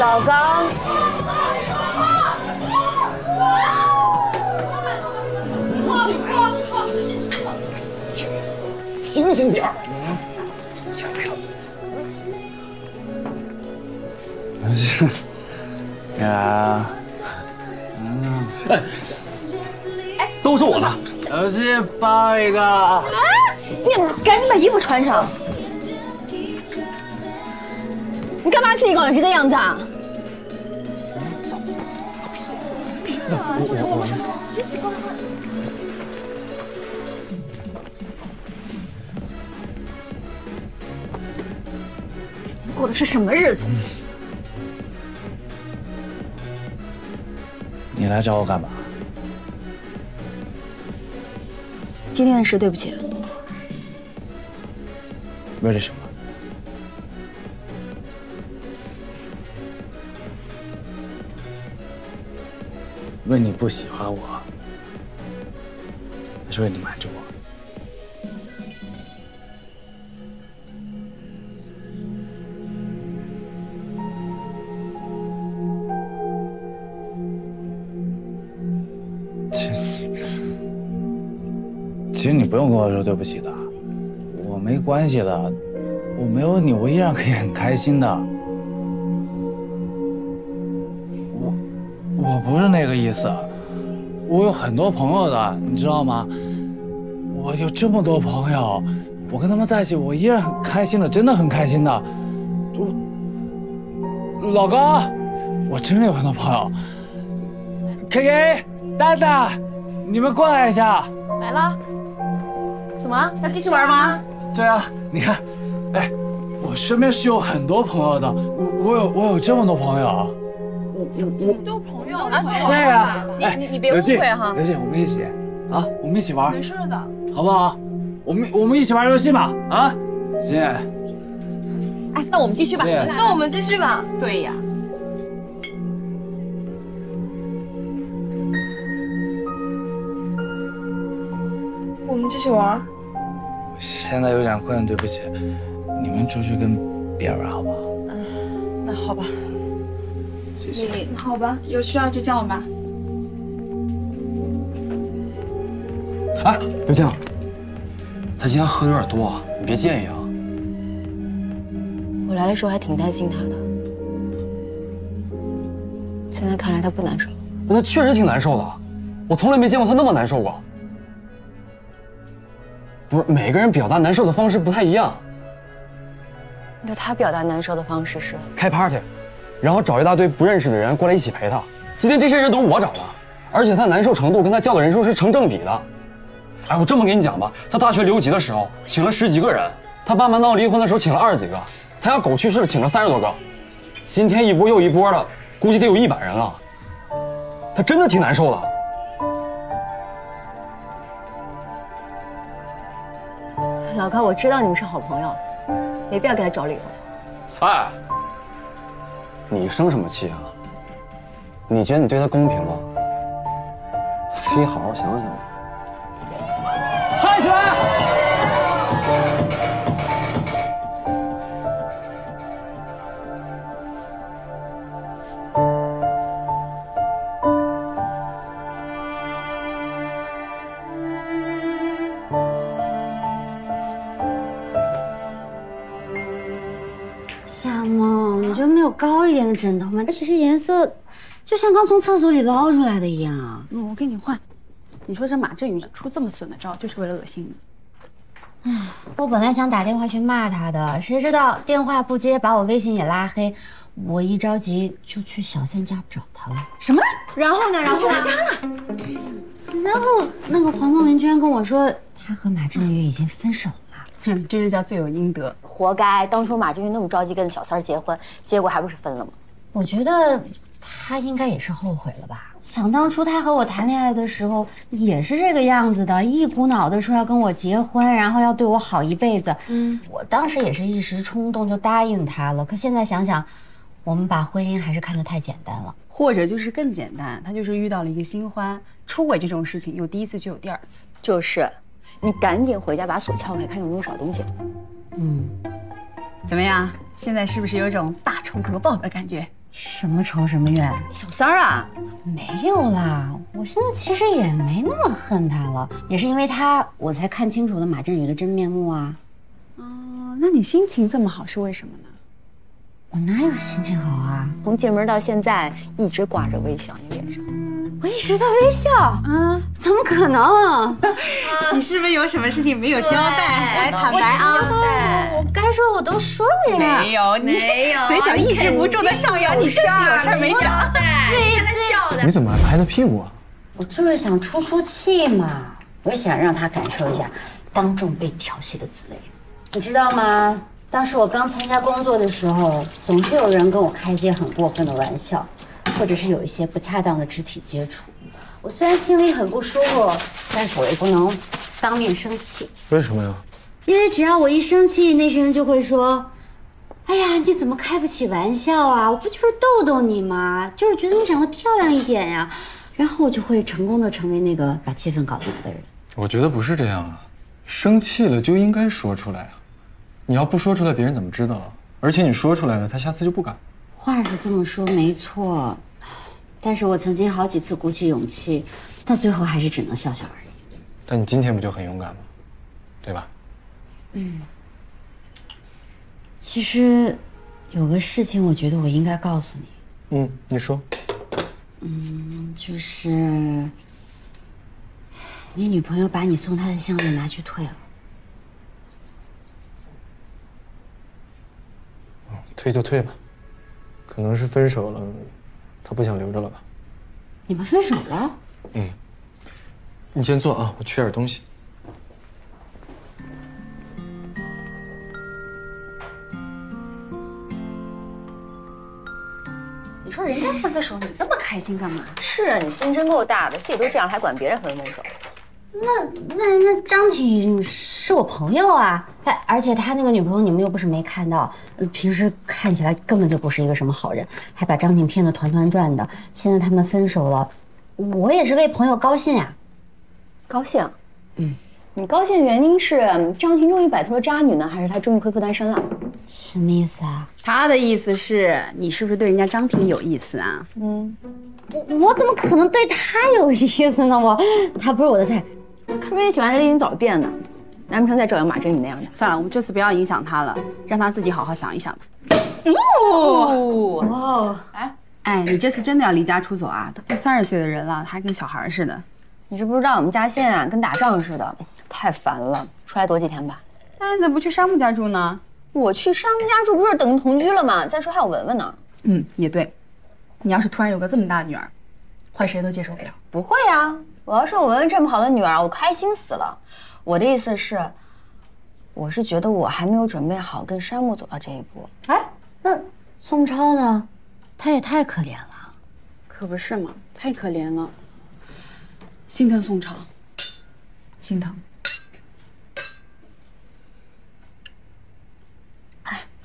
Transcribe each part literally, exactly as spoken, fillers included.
老高，醒醒点儿！抢票。哎呀，嗯，哎，哎，都是我的。小心抱一个。啊！你赶紧把衣服穿上。 你干嘛自己搞成这个样子啊？走，我我奇奇怪怪。过的是什么日子？你来找我干嘛？今天的事对不起。为了什么？ 问你不喜欢我，还是为你瞒着我？其实，其实你不用跟我说对不起的，我没关系的，我没有你，我依然可以很开心的。 我不是那个意思，我有很多朋友的，你知道吗？我有这么多朋友，我跟他们在一起，我依然很开心的，真的很开心的。我老高，我真的有很多朋友。K K、蛋蛋，你们过来一下。来了，怎么要继续玩吗？对啊，你看，哎，我身边是有很多朋友的，我我有我有这么多朋友。 都朋友啊，对呀，你你你别误会哈，刘静，我们一起啊，我们一起玩，没事的，好不好？我们我们一起玩游戏吧，啊，姐。哎，那我们继续吧，那我们继续吧，对呀。我们继续玩。我现在有点困，对不起，你们出去跟别人玩好不好？嗯，那好吧。 你好吧，有需要就叫我吧。哎，刘静，他今天喝有点多，你别介意啊。我来的时候还挺担心他的，现在看来他不难受。他确实挺难受的，我从来没见过他那么难受过。不是每个人表达难受的方式不太一样。那他表达难受的方式是开 party。 然后找一大堆不认识的人过来一起陪他。今天这些人都是我找的，而且他难受程度跟他叫的人数是成正比的。哎，我这么跟你讲吧，他大学留级的时候请了十几个人，他爸妈闹离婚的时候请了二十几个，他家狗去世了请了三十多个。今天一波又一波的，估计得有一百人了。他真的挺难受的。老高，我知道你们是好朋友，没必要给他找理由。哎。 你生什么气啊？你觉得你对他公平吗？自己好好想想吧。嗨起来！夏梦，你觉得没有高一点的枕头吗？而且这颜色，就像刚从厕所里捞出来的一样啊！我给你换。你说这马振宇出这么损的招，就是为了恶心你。 哎，我本来想打电话去骂他的，谁知道电话不接，把我微信也拉黑。我一着急就去小三家找他了。什么？然后呢？然后去他家了。然后那个黄梦玲居然跟我说，他和马振宇已经分手了。哼，这就叫罪有应得，活该。当初马振宇那么着急跟小三结婚，结果还不是分了吗？我觉得他应该也是后悔了吧。想当初他和我谈恋爱的时候也是这个样子的，一股脑的说要跟我结婚，然后要对我好一辈子。嗯，我当时也是一时冲动就答应他了。可现在想想，我们把婚姻还是看得太简单了，或者就是更简单，他就是遇到了一个新欢。出轨这种事情有第一次就有第二次，就是你赶紧回家把锁撬开，看有没有少东西。嗯，怎么样？现在是不是有一种大仇得报的感觉？ 什么仇什么怨？小三儿啊，没有啦。我现在其实也没那么恨他了，也是因为他，我才看清楚了马振宇的真面目啊。哦、嗯，那你心情这么好是为什么呢？我哪有心情好啊？从进门到现在一直挂着微笑，你脸上，我一直在微笑啊？怎么可能、啊？你是不是有什么事情没有交代？来坦白啊！ 该说我都说了呀，没有没有，嘴角抑制不住的上扬，你就是有事没交代，看他笑的。你怎么还拍他屁股啊？我就是想出出气嘛，我想让他感受一下当众被调戏的滋味。你知道吗？当时我刚参加工作的时候，总是有人跟我开一些很过分的玩笑，或者是有一些不恰当的肢体接触。我虽然心里很不舒服，但是我也不能当面生气。为什么呀？ 因为只要我一生气，那些人就会说：“哎呀，你怎么开不起玩笑啊？我不就是逗逗你吗？就是觉得你长得漂亮一点呀。”然后我就会成功的成为那个把气氛搞砸的人。我觉得不是这样啊，生气了就应该说出来啊！你要不说出来，别人怎么知道啊？而且你说出来了，他下次就不敢。话是这么说没错，但是我曾经好几次鼓起勇气，到最后还是只能笑笑而已。但你今天不就很勇敢吗？对吧？ 嗯，其实有个事情，我觉得我应该告诉你。嗯，你说。嗯，就是你女朋友把你送她的项链拿去退了。哦，退就退吧，可能是分手了，她不想留着了吧。你们分手了？嗯，你先坐啊，我取点东西。 你说人家分个手，你这么开心干嘛？是啊，你心真够大的，自己都这样还管别人分分手。那那人家张琪是我朋友啊，哎，而且他那个女朋友你们又不是没看到，平时看起来根本就不是一个什么好人，还把张景骗得团团转的。现在他们分手了，我也是为朋友高兴呀、啊。高兴？嗯，你高兴的原因是张琪终于摆脱了渣女呢，还是他终于恢复单身了？ 什么意思啊？他的意思是你是不是对人家张婷有意思啊？嗯，我我怎么可能对他有意思呢？我他不是我的菜，是不是喜欢丽云早变呢？难不成再照样马振宇那样的？算了，我们这次不要影响他了，让他自己好好想一想吧。哦哦，哎哎，你这次真的要离家出走啊？都三十岁的人了，还跟小孩似的。你知不知道我们家现在跟打仗似的，太烦了。出来躲几天吧。那你怎么不去山姆家住呢？ 我去商家住不是等于同居了吗？再说还有文文呢。嗯，也对。你要是突然有个这么大女儿，换谁都接受不了。不会啊，我要是有文文这么好的女儿，我开心死了。我的意思是，我是觉得我还没有准备好跟山木走到这一步。哎，那宋超呢？他也太可怜了。可不是嘛，太可怜了。心疼宋超，心疼。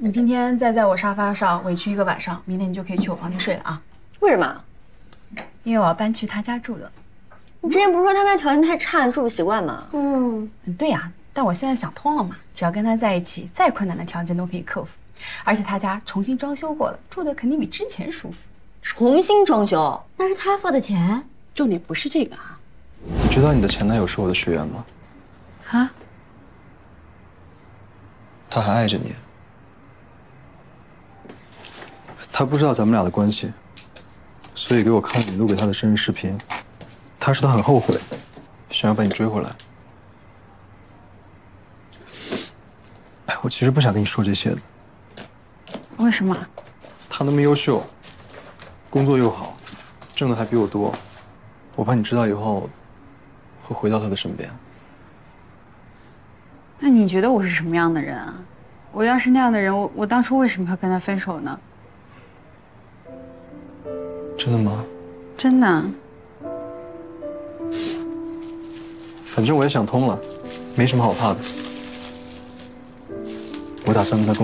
你今天再在我沙发上委屈一个晚上，明天你就可以去我房间睡了啊！为什么？因为我要搬去他家住了。你之前不是说他们家条件太差，住不习惯吗？嗯，对呀、啊。但我现在想通了嘛，只要跟他在一起，再困难的条件都可以克服。而且他家重新装修过了，住的肯定比之前舒服。重新装修？那是他付的钱。重点不是这个啊。你知道你的前男友是我的学员吗？啊？他还爱着你。 他不知道咱们俩的关系，所以给我看你录给他的生日视频。他说他很后悔，想要把你追回来。哎，我其实不想跟你说这些的。为什么？他那么优秀，工作又好，挣的还比我多，我怕你知道以后会回到他的身边。那你觉得我是什么样的人啊？我要是那样的人，我我当初为什么要跟他分手呢？真的吗？真的。反正我也想通了，没什么好怕的。我打算跟他。